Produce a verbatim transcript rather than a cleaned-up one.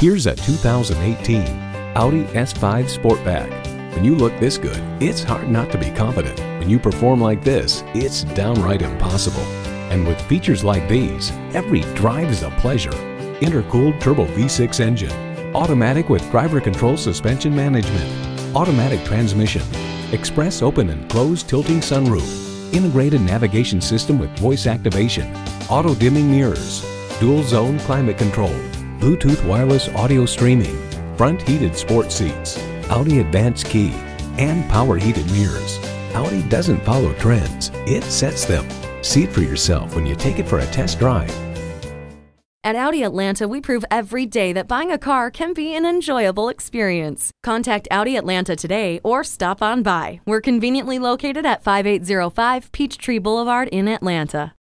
Here's a two thousand eighteen Audi S five Sportback. When you look this good, it's hard not to be confident. When you perform like this, it's downright impossible. And with features like these, every drive is a pleasure. Intercooled turbo V six engine, automatic with driver control suspension management, automatic transmission, express open and closed tilting sunroof, integrated navigation system with voice activation, auto dimming mirrors, dual zone climate control, Bluetooth wireless audio streaming, front heated sport seats, Audi advanced key, and power heated mirrors. Audi doesn't follow trends, it sets them. See it for yourself when you take it for a test drive. At Audi Atlanta, we prove every day that buying a car can be an enjoyable experience. Contact Audi Atlanta today or stop on by. We're conveniently located at five eight zero five Peachtree Boulevard in Atlanta.